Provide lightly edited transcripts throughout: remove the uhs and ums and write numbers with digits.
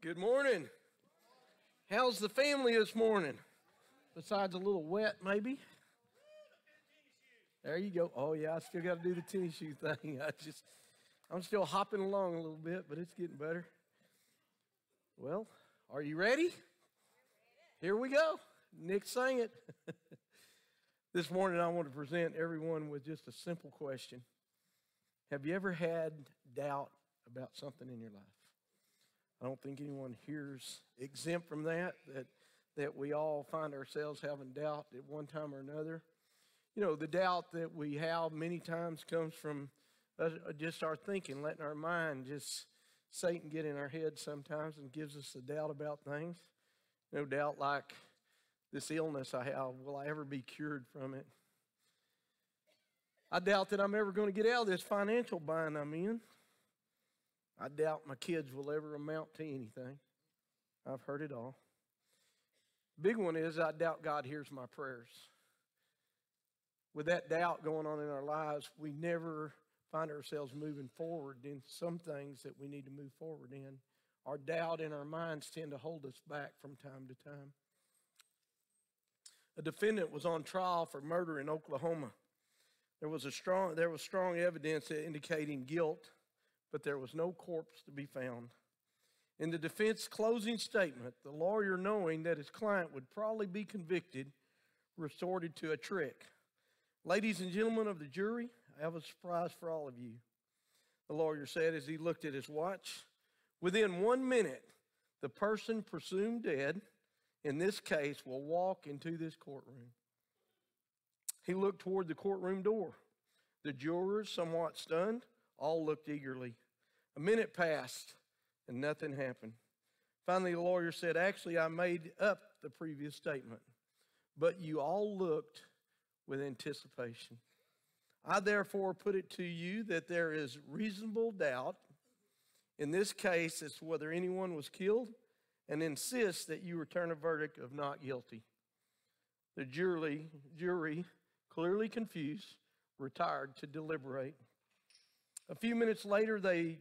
Good morning. How's the family this morning? Besides a little wet, maybe? There you go. Oh, yeah, I still got to do the tennis shoe thing. I'm still hopping along a little bit, but it's getting better. Well, are you ready? Here we go. Nick sang it. This morning, I want to present everyone with just a simple question. Have you ever had doubt about something in your life? I don't think anyone here's exempt from that we all find ourselves having doubt at one time or another. You know, the doubt that we have many times comes from just our thinking, letting our mind just Satan get in our head sometimes and gives us a doubt about things. No doubt like this illness I have, will I ever be cured from it? I doubt that I'm ever going to get out of this financial bind I'm in. I doubt my kids will ever amount to anything. I've heard it all. Big one is I doubt God hears my prayers. With that doubt going on in our lives, we never find ourselves moving forward in some things that we need to move forward in. Our doubt and our minds tend to hold us back from time to time. A defendant was on trial for murder in Oklahoma. There was strong evidence indicating guilt, but there was no corpse to be found. In the defense closing statement, the lawyer, knowing that his client would probably be convicted, resorted to a trick. Ladies and gentlemen of the jury, I have a surprise for all of you, the lawyer said as he looked at his watch. Within 1 minute, the person presumed dead, in this case, will walk into this courtroom. He looked toward the courtroom door. The jurors, somewhat stunned, all looked eagerly. A minute passed, and nothing happened. Finally, the lawyer said, actually, I made up the previous statement, but you all looked with anticipation. I therefore put it to you that there is reasonable doubt. In this case, it's whether anyone was killed, and insist that you return a verdict of not guilty. The jury, clearly confused, retired to deliberate. A few minutes later, the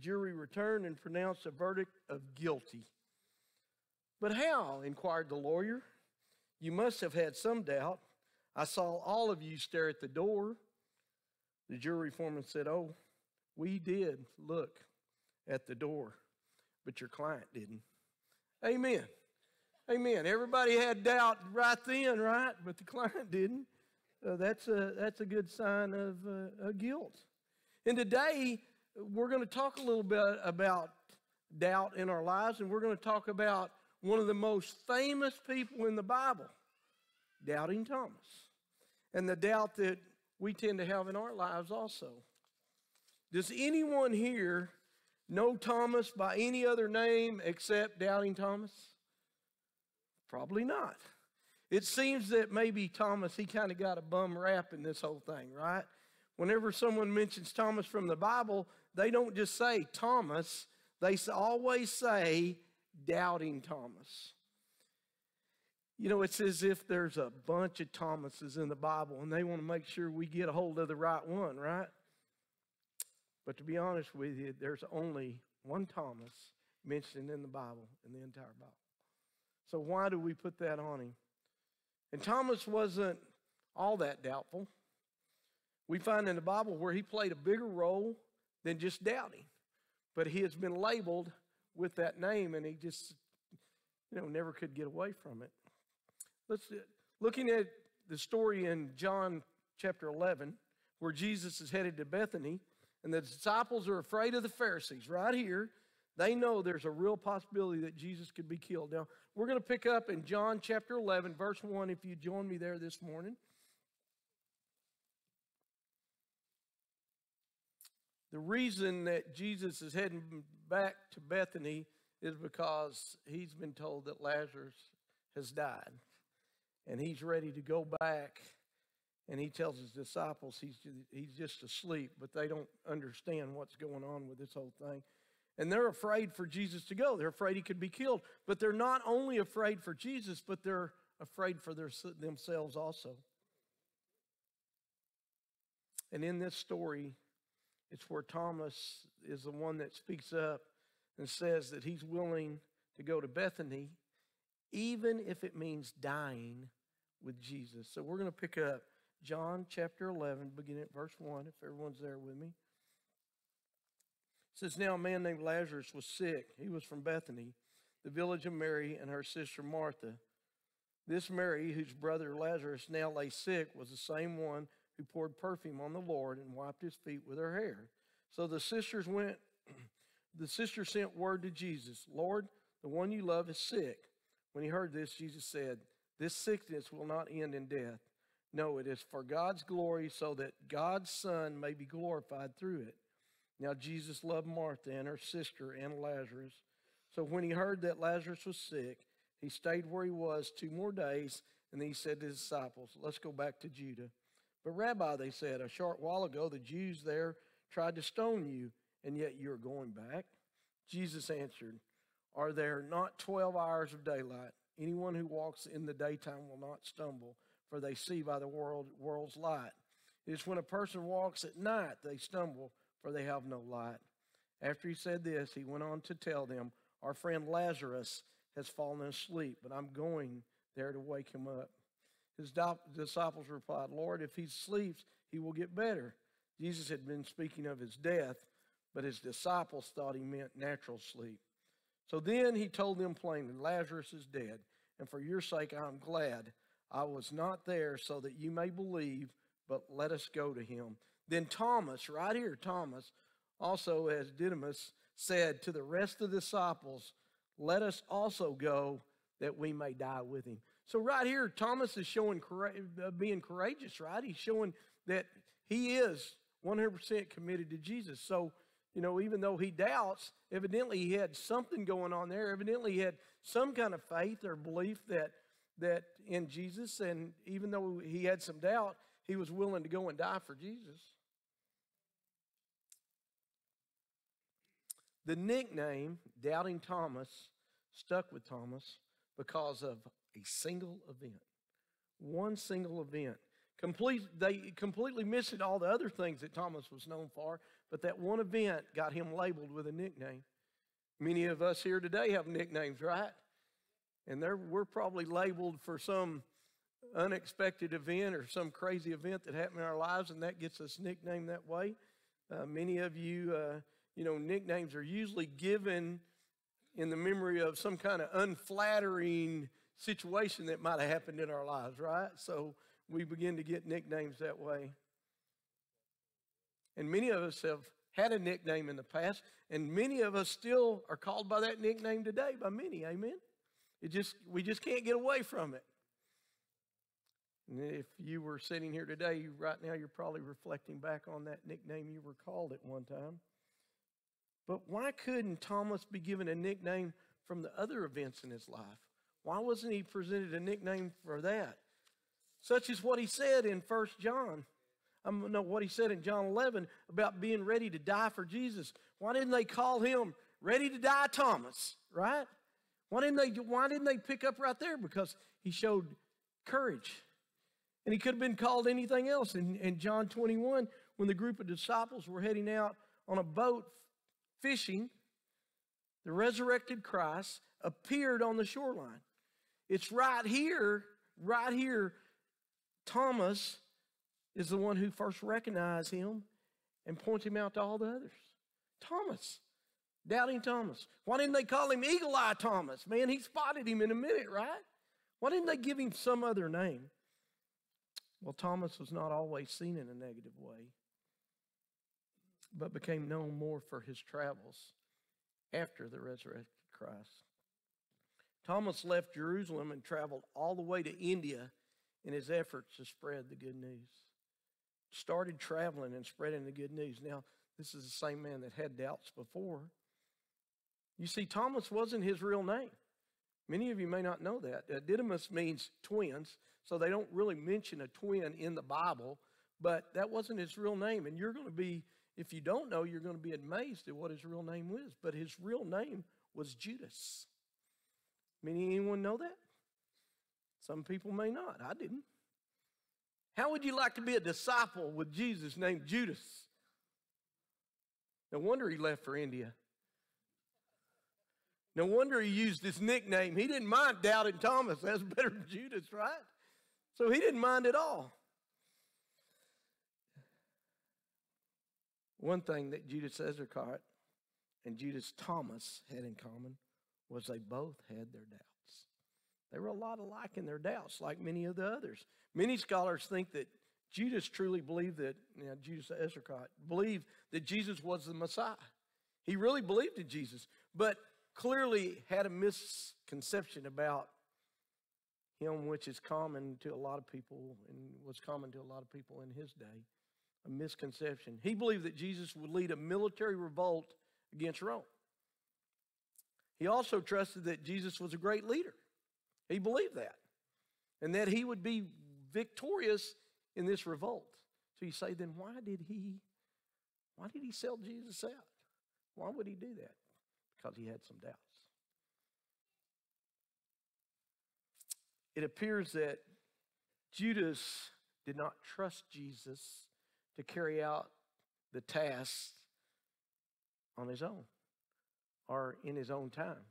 jury returned and pronounced a verdict of guilty. But how? Inquired the lawyer. You must have had some doubt. I saw all of you stare at the door. The jury foreman said, oh, we did look at the door, but your client didn't. Amen. Amen. Everybody had doubt right then, right? But the client didn't. That's a good sign of guilt. And today, we're going to talk a little bit about doubt in our lives, and we're going to talk about one of the most famous people in the Bible, Doubting Thomas, and the doubt that we tend to have in our lives also. Does anyone here know Thomas by any other name except Doubting Thomas? Probably not. It seems that maybe Thomas, he kind of got a bum rap in this whole thing, right? Whenever someone mentions Thomas from the Bible, they don't just say Thomas. They always say Doubting Thomas. You know, it's as if there's a bunch of Thomases in the Bible, and they want to make sure we get a hold of the right one, right? But to be honest with you, there's only one Thomas mentioned in the Bible, in the entire Bible. So why do we put that on him? And Thomas wasn't all that doubtful. We find in the Bible where he played a bigger role than just doubting. But he has been labeled with that name, and he just, you know, never could get away from it. Looking at the story in John chapter 11, where Jesus is headed to Bethany, and the disciples are afraid of the Pharisees. Right here, they know there's a real possibility that Jesus could be killed. Now, we're going to pick up in John chapter 11, verse 1, if you join me there this morning. The reason that Jesus is heading back to Bethany is because he's been told that Lazarus has died. And he's ready to go back. And he tells his disciples he's just asleep, but they don't understand what's going on with this whole thing. And they're afraid for Jesus to go. They're afraid he could be killed. But they're not only afraid for Jesus, but they're afraid for themselves also. And in this story, it's where Thomas is the one that speaks up and says that he's willing to go to Bethany, even if it means dying with Jesus. So we're going to pick up John chapter 11, beginning at verse 1, if everyone's there with me. It says, now a man named Lazarus was sick. He was from Bethany, the village of Mary and her sister Martha. This Mary, whose brother Lazarus now lay sick, was the same one who poured perfume on the Lord and wiped his feet with her hair. So the sisters sent word to Jesus, Lord, the one you love is sick. When he heard this, Jesus said, this sickness will not end in death. No, it is for God's glory, so that God's Son may be glorified through it. Now Jesus loved Martha and her sister and Lazarus. So when he heard that Lazarus was sick, he stayed where he was 2 more days, and then he said to his disciples, let's go back to Judah. But Rabbi, they said, a short while ago the Jews there tried to stone you, and yet you're going back. Jesus answered, are there not 12 hours of daylight? Anyone who walks in the daytime will not stumble, for they see by the world's light. It is when a person walks at night they stumble, for they have no light. After he said this, he went on to tell them, our friend Lazarus has fallen asleep, but I'm going there to wake him up. His disciples replied, Lord, if he sleeps, he will get better. Jesus had been speaking of his death, but his disciples thought he meant natural sleep. So then he told them plainly, Lazarus is dead, and for your sake I am glad I was not there so that you may believe, but let us go to him. Then Thomas, right here, Thomas, also as Didymus, said to the rest of the disciples, let us also go that we may die with him. So right here, Thomas is showing being courageous, right? He's showing that he is 100% committed to Jesus. So, you know, even though he doubts, evidently he had something going on there. Evidently he had some kind of faith or belief that in Jesus. And even though he had some doubt, he was willing to go and die for Jesus. The nickname, Doubting Thomas, stuck with Thomas because of a single event. One single event. They completely missed all the other things that Thomas was known for, but that one event got him labeled with a nickname. Many of us here today have nicknames, right? And we're probably labeled for some unexpected event or some crazy event that happened in our lives, and that gets us nicknamed that way. Many of you, you know, nicknames are usually given in the memory of some kind of unflattering situation that might have happened in our lives, right? So we begin to get nicknames that way. And many of us have had a nickname in the past, and many of us still are called by that nickname today by many, amen? We just can't get away from it. And if you were sitting here today, right now you're probably reflecting back on that nickname you were called at one time. But why couldn't Thomas be given a nickname from the other events in his life? Why wasn't he presented a nickname for that? Such is what he said in what he said in John 11 about being ready to die for Jesus. Why didn't they call him Ready to Die Thomas, right? Why didn't they pick up right there? Because he showed courage. And he could have been called anything else. In John 21, when the group of disciples were heading out on a boat fishing, the resurrected Christ appeared on the shoreline. It's right here, Thomas is the one who first recognized him and points him out to all the others. Thomas, Doubting Thomas. Why didn't they call him Eagle Eye Thomas? Man, he spotted him in a minute, right? Why didn't they give him some other name? Well, Thomas was not always seen in a negative way, but became known more for his travels after the resurrected Christ. Thomas left Jerusalem and traveled all the way to India in his efforts to spread the good news. Started traveling and spreading the good news. Now, this is the same man that had doubts before. You see, Thomas wasn't his real name. Many of you may not know that. Didymus means twins, so they don't really mention a twin in the Bible, but that wasn't his real name. And you're going to be, if you don't know, you're going to be amazed at what his real name was. But his real name was Judas. Anyone know that? Some people may not. I didn't. How would you like to be a disciple with Jesus named Judas? No wonder he left for India. No wonder he used this nickname. He didn't mind doubting Thomas. That's better than Judas, right? So he didn't mind at all. One thing that Judas Iscariot and Judas Thomas had in common was they both had their doubts. They were a lot alike in their doubts, like many of the others. Many scholars think that Judas truly believed that, Judas Iscariot believed that Jesus was the Messiah. He really believed in Jesus, but clearly had a misconception about him, which is common to a lot of people and was common to a lot of people in his day, a misconception. He believed that Jesus would lead a military revolt against Rome. He also trusted that Jesus was a great leader. He believed that, and that he would be victorious in this revolt. So you say, then why did he sell Jesus out? Why would he do that? Because he had some doubts. It appears that Judas did not trust Jesus to carry out the tasks on his own or in his own time.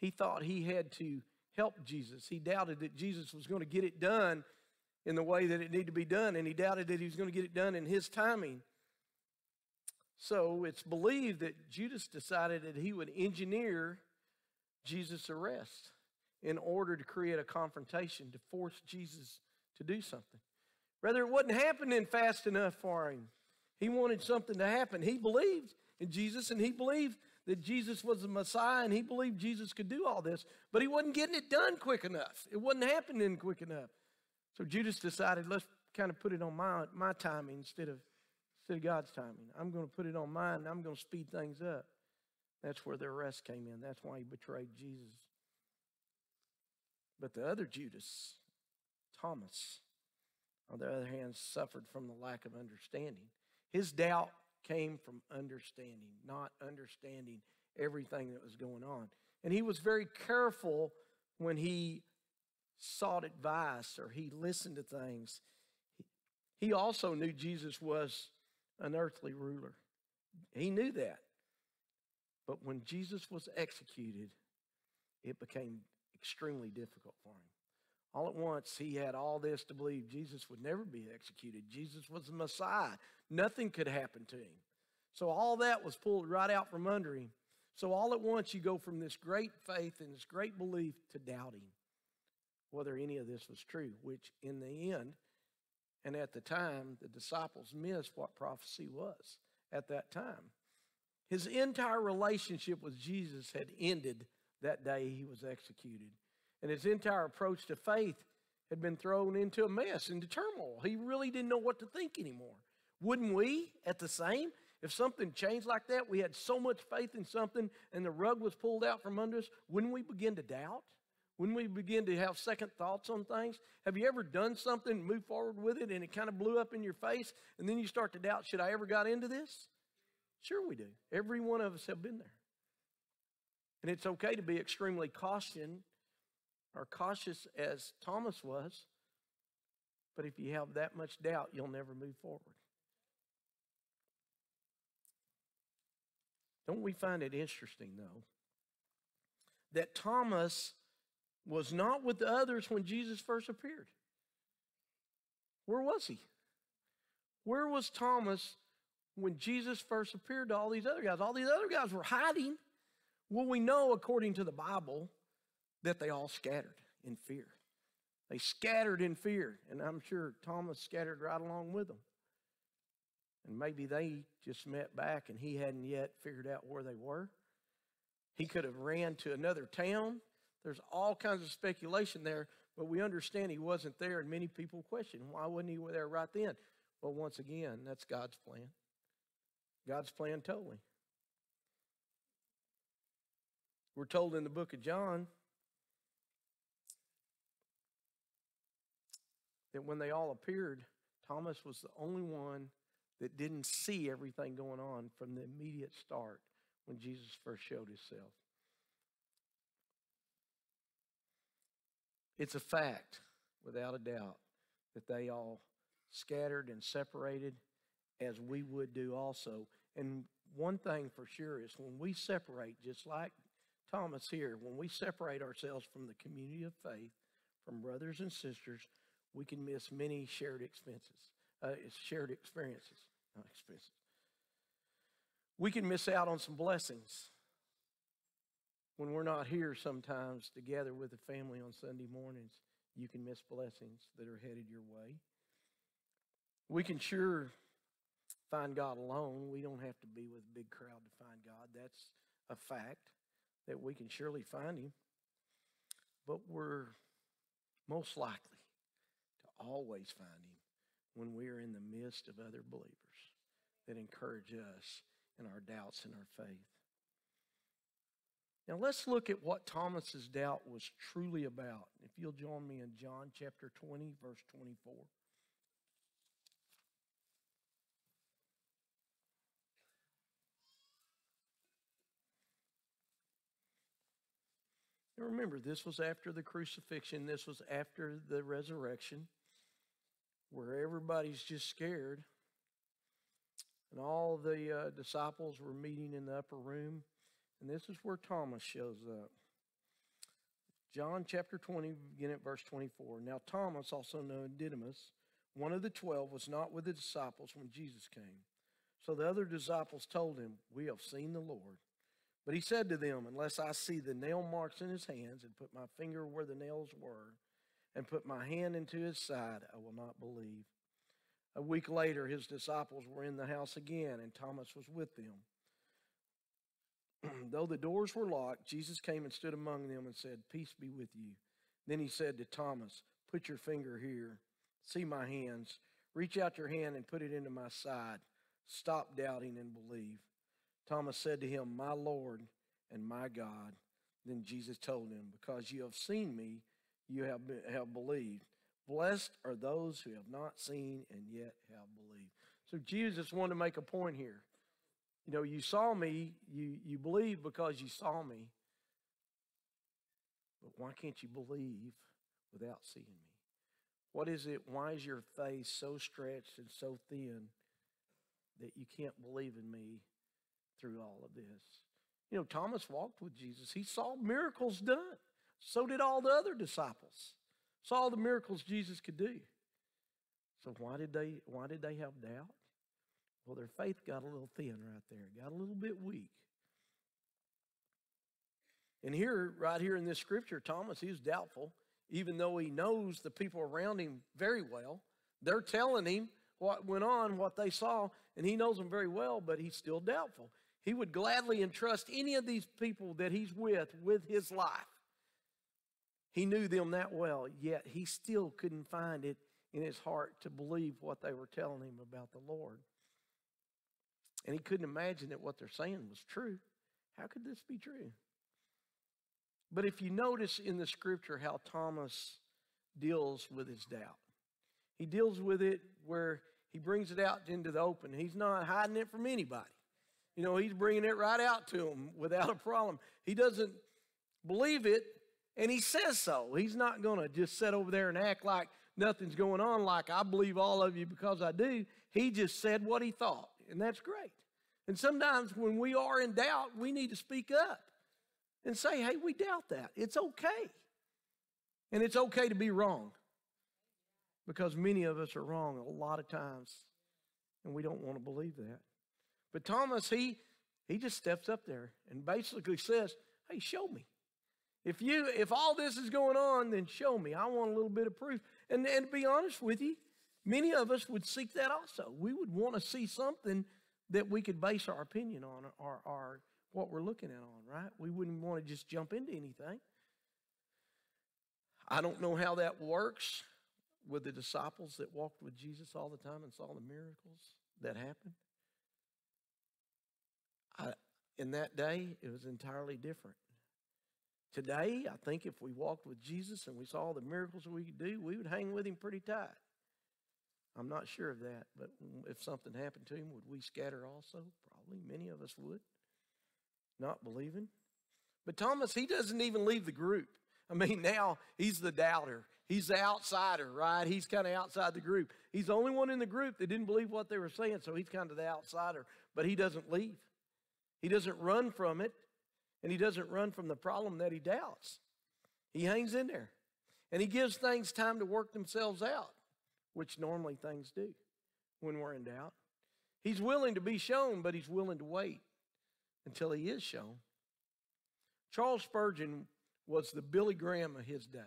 He thought he had to help Jesus. He doubted that Jesus was going to get it done in the way that it needed to be done, and he doubted that he was going to get it done in his timing. So it's believed that Judas decided that he would engineer Jesus' arrest in order to create a confrontation to force Jesus to do something. Rather, it wasn't happening fast enough for him. He wanted something to happen. He believed in Jesus, and he believed that Jesus was the Messiah, and he believed Jesus could do all this, but he wasn't getting it done quick enough. It wasn't happening quick enough. So Judas decided, let's kind of put it on my timing instead of God's timing. I'm going to put it on mine, and I'm going to speed things up. That's where the arrest came in. That's why he betrayed Jesus. But the other Judas, Thomas, on the other hand, suffered from the lack of understanding. His doubt came from understanding, not understanding everything that was going on. And he was very careful when he sought advice or he listened to things. He also knew Jesus was an earthly ruler. He knew that. But when Jesus was executed, it became extremely difficult for him. All at once, he had all this to believe Jesus would never be executed. Jesus was the Messiah. Nothing could happen to him. So all that was pulled right out from under him. So all at once, you go from this great faith and this great belief to doubting whether any of this was true, which in the end, and at the time, the disciples missed what prophecy was at that time. His entire relationship with Jesus had ended that day he was executed. And his entire approach to faith had been thrown into a mess, into turmoil. He really didn't know what to think anymore. Wouldn't we at the same? If something changed like that, we had so much faith in something and the rug was pulled out from under us, wouldn't we begin to doubt? When we begin to have second thoughts on things, have you ever done something, moved forward with it, and it kind of blew up in your face, and then you start to doubt, should I ever got into this? Sure we do. Every one of us have been there. And it's okay to be extremely cautious as Thomas was, but if you have that much doubt, you'll never move forward. Don't we find it interesting, though, that Thomas was not with the others when Jesus first appeared? Where was he? Where was Thomas when Jesus first appeared to all these other guys? All these other guys were hiding. Well, we know, according to the Bible, that they all scattered in fear. They scattered in fear, and I'm sure Thomas scattered right along with them. And maybe they just met back, and he hadn't yet figured out where they were. He could have ran to another town. There's all kinds of speculation there, but we understand he wasn't there, and many people question, why wasn't he there right then? Well, once again, that's God's plan. God's plan totally. We're told in the book of John that when they all appeared, Thomas was the only one that didn't see everything going on from the immediate start when Jesus first showed himself. It's a fact, without a doubt, that they all scattered and separated as we would do also. And one thing for sure is when we separate, just like Thomas here, when we separate ourselves from the community of faith, from brothers and sisters, we can miss many shared experiences. We can miss out on some blessings when we're not here sometimes together with the family on Sunday mornings. You can miss blessings that are headed your way. We can sure find God alone. We don't have to be with a big crowd to find God. That's a fact that we can surely find him. But we're most likely to always find him when we are in the midst of other believers that encourage us in our doubts and our faith. Now let's look at what Thomas's doubt was truly about. If you'll join me in John chapter 20, verse 24. Now remember, this was after the crucifixion. This was after the resurrection, where everybody's just scared. And all the disciples were meeting in the upper room. And this is where Thomas shows up. John chapter 20, beginning at verse 24. Now Thomas, also known Didymus, one of the 12, was not with the disciples when Jesus came. So the other disciples told him, "We have seen the Lord." But he said to them, "Unless I see the nail marks in his hands and put my finger where the nails were and put my hand into his side, I will not believe." A week later, his disciples were in the house again, and Thomas was with them. Though the doors were locked, Jesus came and stood among them and said, "Peace be with you." Then he said to Thomas, "Put your finger here. See my hands. Reach out your hand and put it into my side. Stop doubting and believe." Thomas said to him, "My Lord and my God." Then Jesus told him, "Because you have seen me, you have believed. Blessed are those who have not seen and yet have believed." So Jesus wanted to make a point here. You know, you saw me, you believe because you saw me. But why can't you believe without seeing me? What is it? Why is your faith so stretched and so thin that you can't believe in me through all of this? You know, Thomas walked with Jesus. He saw miracles done. So did all the other disciples. Saw the miracles Jesus could do. So why did they have doubt? Well, their faith got a little thin right there. Got a little bit weak. And here, right here in this scripture, Thomas, he's doubtful, even though he knows the people around him very well. They're telling him what went on, what they saw, and he knows them very well, but he's still doubtful. He would gladly entrust any of these people that he's with his life. He knew them that well, yet he still couldn't find it in his heart to believe what they were telling him about the Lord. And he couldn't imagine that what they're saying was true. How could this be true? But if you notice in the scripture how Thomas deals with his doubt, he deals with it where he brings it out into the open. He's not hiding it from anybody. You know, he's bringing it right out to him without a problem. He doesn't believe it, and he says so. He's not going to just sit over there and act like nothing's going on, like I believe all of you because I do. He just said what he thought. And that's great. And sometimes when we are in doubt, we need to speak up and say, hey, we doubt that. It's okay. And it's okay to be wrong, because many of us are wrong a lot of times, and we don't want to believe that. But Thomas, he just steps up there and basically says, hey, show me. If all this is going on, then show me. I want a little bit of proof. And to be honest with you, many of us would seek that also. We would want to see something that we could base our opinion on, or what we're looking at on, right? We wouldn't want to just jump into anything. I don't know how that works with the disciples that walked with Jesus all the time and saw the miracles that happened. In that day, it was entirely different. Today, I think if we walked with Jesus and we saw the miracles that we could do, we would hang with him pretty tight. I'm not sure of that, but if something happened to him, would we scatter also? Probably many of us would, not believing. But Thomas, he doesn't even leave the group. I mean, now he's the doubter. He's the outsider, right? He's kind of outside the group. He's the only one in the group that didn't believe what they were saying, so he's kind of the outsider, but he doesn't leave. He doesn't run from it. and he doesn't run from the problem that he doubts. He hangs in there, and he gives things time to work themselves out, which normally things do when we're in doubt. He's willing to be shown, but he's willing to wait until he is shown. Charles Spurgeon was the Billy Graham of his day.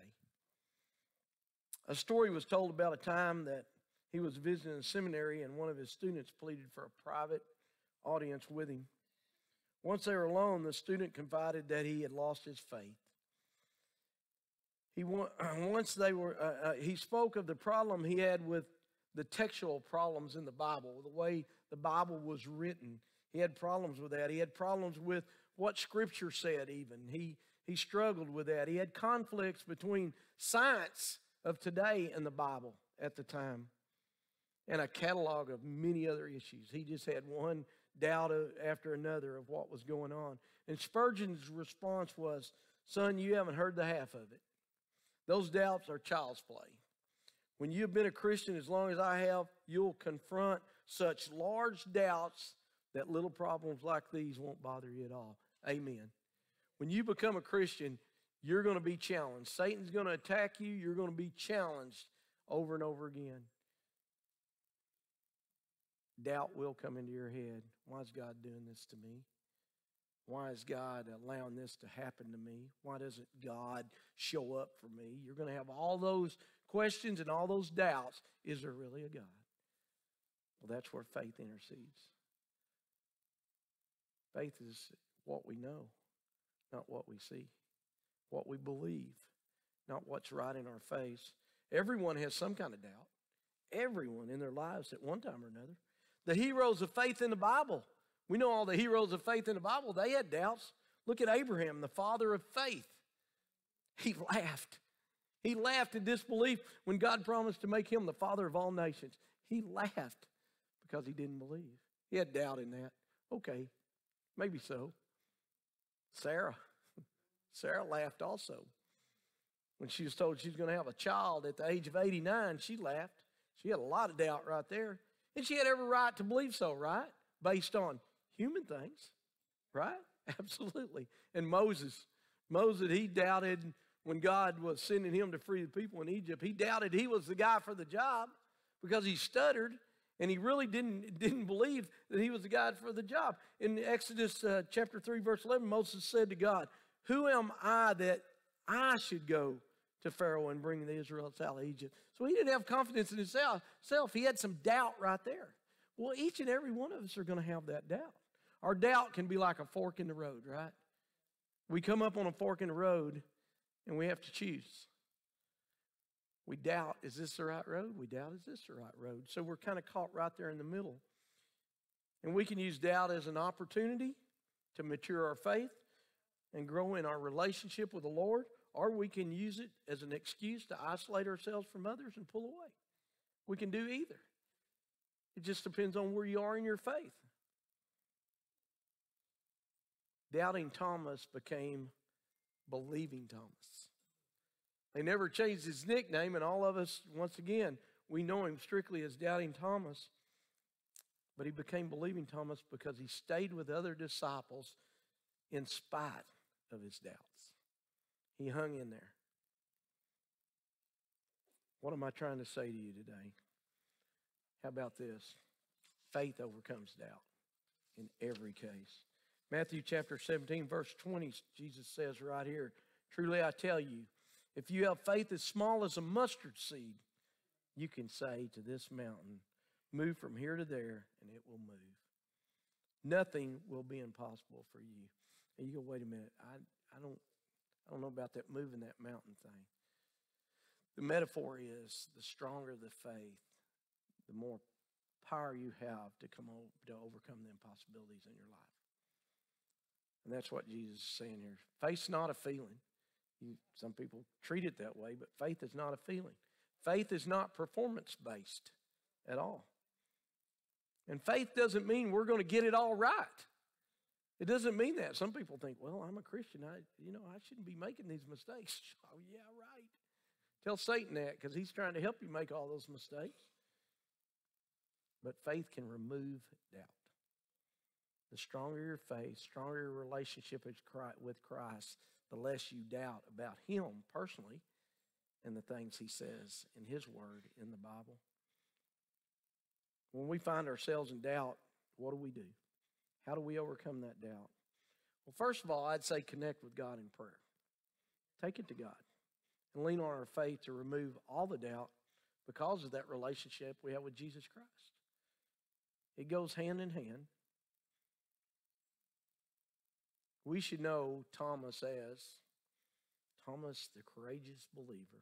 A story was told about a time that he was visiting a seminary and one of his students pleaded for a private audience with him. Once they were alone, the student confided that he had lost his faith. He spoke of the problem he had with the textual problems in the Bible, the way the Bible was written. He had problems with that. He had problems with what Scripture said even. He struggled with that. He had conflicts between science of today and the Bible at the time, and a catalog of many other issues. He just had one doubt after another of what was going on. And Spurgeon's response was, "Son, you haven't heard the half of it. Those doubts are child's play. When you've been a Christian as long as I have, you'll confront such large doubts that little problems like these won't bother you at all." Amen. When you become a Christian, you're going to be challenged. Satan's going to attack you. You're going to be challenged over and over again. Doubt will come into your head. Why is God doing this to me? Why is God allowing this to happen to me? Why doesn't God show up for me? You're going to have all those questions and all those doubts. Is there really a God? Well, that's where faith intercedes. Faith is what we know, not what we see, what we believe, not what's right in our face. Everyone has some kind of doubt. Everyone in their lives at one time or another. The heroes of faith in the Bible. We know all the heroes of faith in the Bible. They had doubts. Look at Abraham, the father of faith. He laughed. He laughed at disbelief when God promised to make him the father of all nations. He laughed because he didn't believe. He had doubt in that. Okay, maybe so. Sarah laughed also. When she was told she was going to have a child at the age of 89, she laughed. She had a lot of doubt right there. And she had every right to believe so, right? Based on human things, right? Absolutely. And Moses, he doubted when God was sending him to free the people in Egypt. He doubted he was the guy for the job because he stuttered and he really didn't believe that he was the guy for the job. In Exodus chapter 3, verse 11, Moses said to God, "Who am I that I should go to Pharaoh and bring the Israelites out of Egypt?" So he didn't have confidence in himself. He had some doubt right there. Well, each and every one of us are going to have that doubt. Our doubt can be like a fork in the road, right? We come up on a fork in the road, and we have to choose. We doubt, is this the right road? We doubt, is this the right road? So we're kind of caught right there in the middle. And we can use doubt as an opportunity to mature our faith and grow in our relationship with the Lord, or we can use it as an excuse to isolate ourselves from others and pull away. We can do either. It just depends on where you are in your faith. Doubting Thomas became believing Thomas. They never changed his nickname, and all of us, once again, we know him strictly as Doubting Thomas. But he became believing Thomas because he stayed with other disciples in spite of his doubts. He hung in there. What am I trying to say to you today? How about this? Faith overcomes doubt in every case. Matthew chapter 17, verse 20, Jesus says right here, "Truly I tell you, if you have faith as small as a mustard seed, you can say to this mountain, 'Move from here to there,' and it will move." Nothing will be impossible for you. And you go, "Wait a minute, I don't know about that moving that mountain thing." The metaphor is the stronger the faith, the more power you have to overcome the impossibilities in your life. And that's what Jesus is saying here. Faith's not a feeling. Some people treat it that way, but faith is not a feeling. Faith is not performance-based at all. And faith doesn't mean we're going to get it all right. It doesn't mean that. Some people think, "Well, I'm a Christian. I shouldn't be making these mistakes." Oh, yeah, right. Tell Satan that, because he's trying to help you make all those mistakes. But faith can remove doubt. The stronger your faith, stronger your relationship with Christ, the less you doubt about him personally and the things he says in his word in the Bible. When we find ourselves in doubt, what do we do? How do we overcome that doubt? Well, first of all, I'd say connect with God in prayer. Take it to God and lean on our faith to remove all the doubt because of that relationship we have with Jesus Christ. It goes hand in hand. We should know Thomas as Thomas the courageous believer,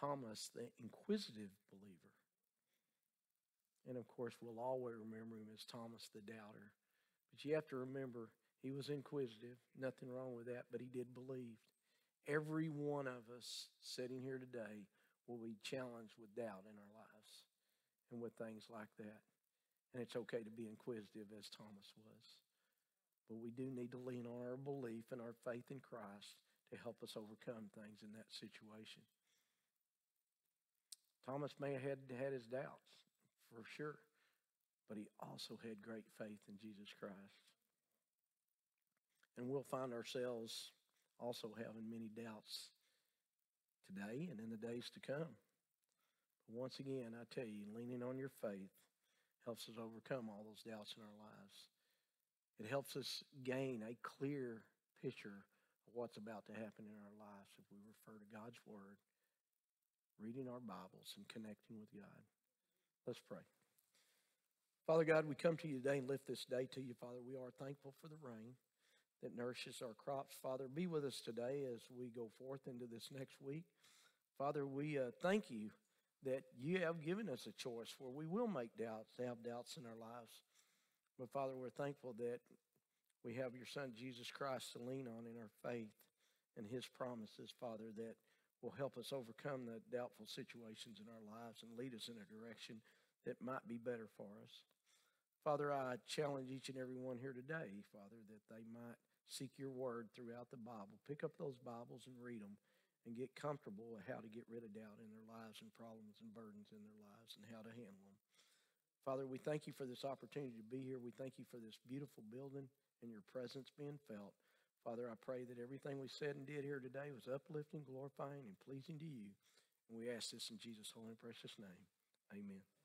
Thomas the inquisitive believer, and of course we'll always remember him as Thomas the doubter. But you have to remember he was inquisitive, nothing wrong with that, but he did believe. Every one of us sitting here today will be challenged with doubt in our lives and with things like that. And it's okay to be inquisitive as Thomas was. But we do need to lean on our belief and our faith in Christ to help us overcome things in that situation. Thomas may have had his doubts, for sure, but he also had great faith in Jesus Christ. And we'll find ourselves also having many doubts today and in the days to come. But once again, I tell you, leaning on your faith helps us overcome all those doubts in our lives. It helps us gain a clear picture of what's about to happen in our lives if we refer to God's word, reading our Bibles, and connecting with God. Let's pray. Father God, we come to you today and lift this day to you, Father. We are thankful for the rain that nourishes our crops, Father. Be with us today as we go forth into this next week. Father, we thank you that you have given us a choice where we will make doubts, have doubts in our lives. But Father, we're thankful that we have your Son, Jesus Christ, to lean on in our faith and his promises, Father, that will help us overcome the doubtful situations in our lives and lead us in a direction that might be better for us. Father, I challenge each and every one here today, Father, that they might seek your word throughout the Bible. Pick up those Bibles and read them and get comfortable with how to get rid of doubt in their lives and problems and burdens in their lives and how to handle them. Father, we thank you for this opportunity to be here. We thank you for this beautiful building and your presence being felt. Father, I pray that everything we said and did here today was uplifting, glorifying, and pleasing to you. And we ask this in Jesus' holy and precious name. Amen.